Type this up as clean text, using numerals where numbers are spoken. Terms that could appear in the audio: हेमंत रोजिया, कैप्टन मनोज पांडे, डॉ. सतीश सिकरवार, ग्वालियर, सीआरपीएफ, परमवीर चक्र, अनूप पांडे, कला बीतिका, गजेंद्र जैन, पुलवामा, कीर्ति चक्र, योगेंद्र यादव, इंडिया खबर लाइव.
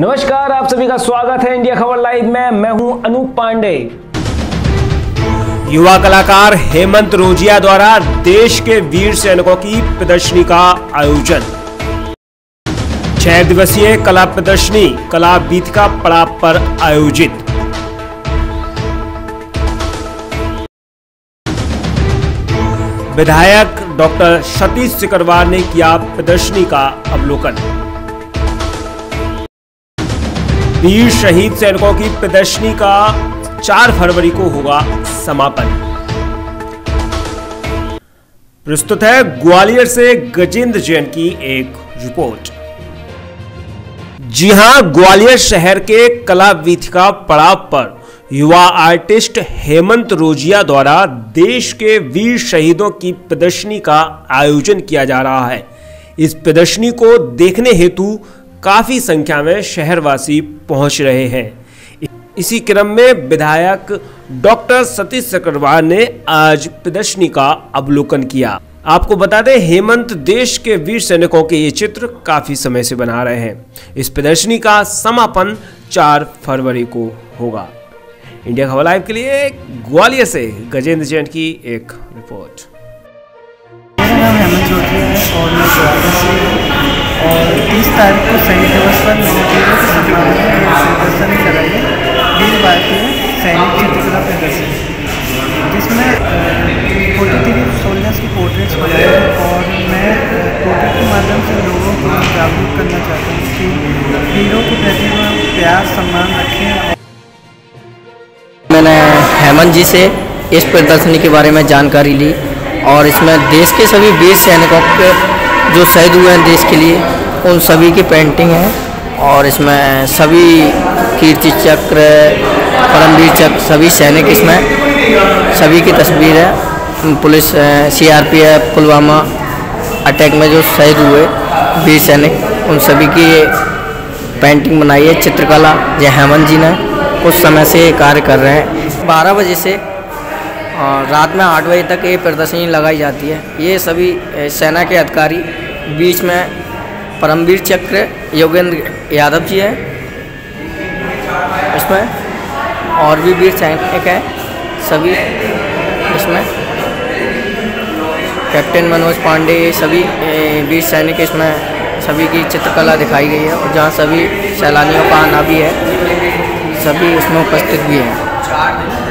नमस्कार, आप सभी का स्वागत है इंडिया खबर लाइव में। मैं हूं अनूप पांडे। युवा कलाकार हेमंत रोजिया द्वारा देश के वीर सैनिकों की प्रदर्शनी का आयोजन। 6 दिवसीय कला प्रदर्शनी कला बीतिका पड़ाव पर आयोजित। विधायक डॉ. सतीश सिकरवार ने किया प्रदर्शनी का अवलोकन। वीर शहीद सैनिकों की प्रदर्शनी का 4 फरवरी को होगा समापन। प्रस्तुत है ग्वालियर से गजेंद्र जैन की एक रिपोर्ट। जी हां, ग्वालियर शहर के कला बीतिका पड़ाव पर युवा आर्टिस्ट हेमंत रोजिया द्वारा देश के वीर शहीदों की प्रदर्शनी का आयोजन किया जा रहा है। इस प्रदर्शनी को देखने हेतु काफ़ी संख्या में शहरवासी पहुंच रहे हैं। इसी क्रम में विधायक डॉ. सतीश सिकरवार ने आज प्रदर्शनी का अवलोकन किया। आपको बता दें, हेमंत देश के वीर सैनिकों के ये चित्र काफ़ी समय से बना रहे हैं। इस प्रदर्शनी का समापन 4 फरवरी को होगा। इंडिया खबर लाइव के लिए ग्वालियर से गजेंद्र जैन की एक रिपोर्ट। और 30 तारीख को शहीद दिवस पर मैंने वीरों के सम्मान में प्रदर्शन कराइए वीर भारतीय सैनिक चित्रकला प्रदर्शन, जिसमें 43 सोल्जर्स की पोर्ट्रेट्स बनाए हैं। और मैं पोर्ट्रेट के माध्यम से लोगों को जागरूक करना चाहता हूँ कि वीरों के प्रति प्यार सम्मान रखें। मैंने हेमंत जी से इस प्रदर्शनी के बारे में जानकारी ली और इसमें देश के सभी वीर सैनिकों के जो शहीद हुए हैं देश के लिए, उन सभी की पेंटिंग है। और इसमें सभी कीर्ति चक्र, परमवीर चक्र, सभी सैनिक, इसमें सभी की तस्वीर है। पुलिस, सीआरपीएफ, पुलवामा अटैक में जो शहीद हुए वीर सैनिक, उन सभी की पेंटिंग बनाई है चित्रकला। जय हेमंत जी ने कुछ समय से ये कार्य कर रहे हैं। 12 बजे से रात में 8 बजे तक ये प्रदर्शनी लगाई जाती है। ये सभी सेना के अधिकारी, बीच में परमवीर चक्र योगेंद्र यादव जी है इसमें, और भी वीर सैनिक है सभी इसमें, कैप्टन मनोज पांडे, सभी वीर सैनिक इसमें सभी की चित्रकला दिखाई गई है। और जहाँ सभी सैलानियों का आना भी है, सभी इसमें उपस्थित भी हैं।